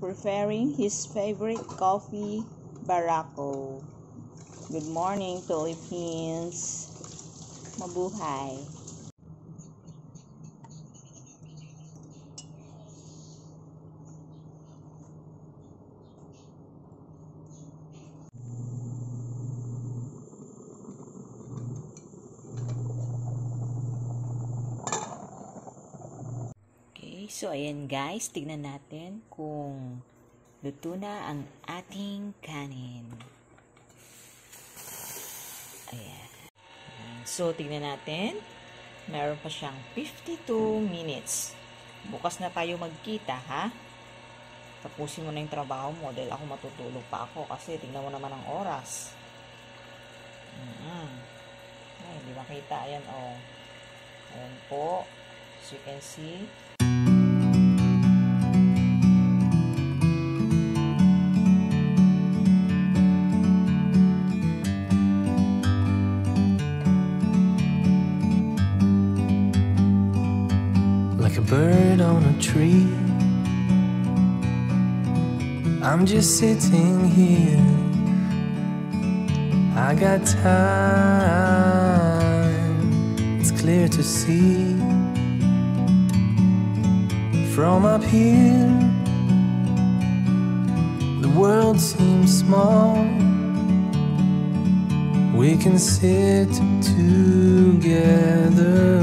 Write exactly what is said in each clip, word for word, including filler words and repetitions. preferring his favorite coffee, barako. Good morning, Philippines. Mabuhay. So, ayan guys, tignan natin kung luto na ang ating kanin. Ayan. So, tignan natin. Meron pa siyang fifty-two minutes. Bukas na tayo magkita, ha? Tapusin mo na yung trabaho mo dahil ako matutulog pa ako kasi tignan mo naman ang oras. Mm-hmm. Ay, hindi makita. Ayan, o. Oh. Ayan po. As you can see. Like a bird on a tree, I'm just sitting here. I got time, it's clear to see. From up here, the world seems small. We can sit together.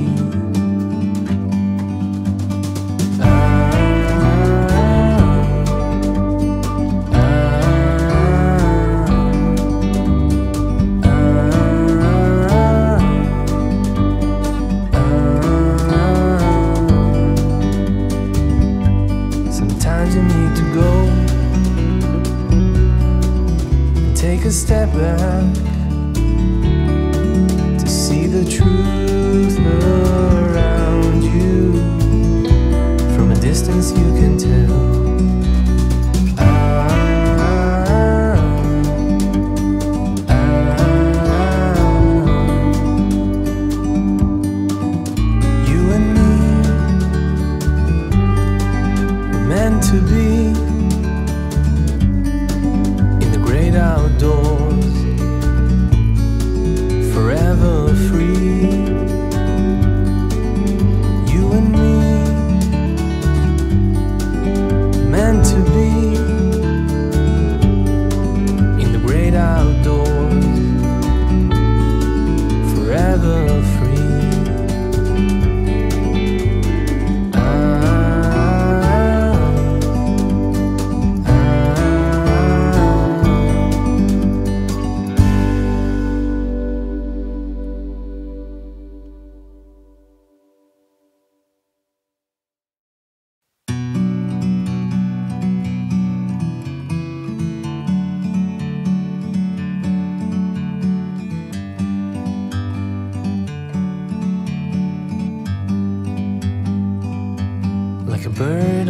You need to go and take a step back to see the truth around you. From a distance you can tell. To be in the great outdoors, forever free. You and me, meant to be in the great outdoors, forever free. Bird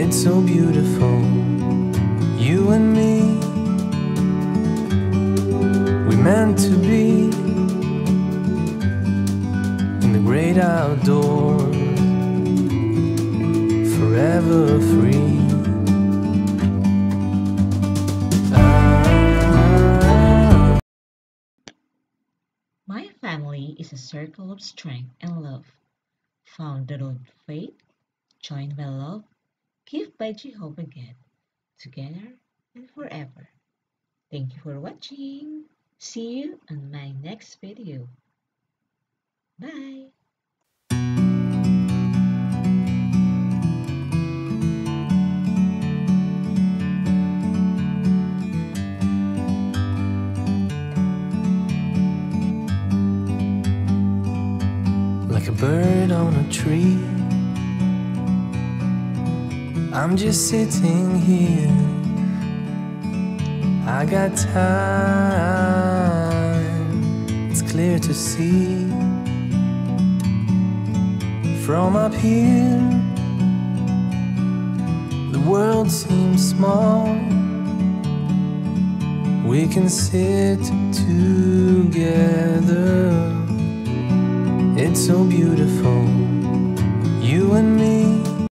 It's so beautiful, you and me. We meant to be in the great outdoors, forever free. My family is a circle of strength and love, founded on faith, joined by love, gift by Jehovah again, together and forever. Thank you for watching. See you on my next video. Bye. bird on a tree. I'm just sitting here. I got time. It's clear to see. From up here, the world seems small. We can sit together. It's so beautiful, you and me.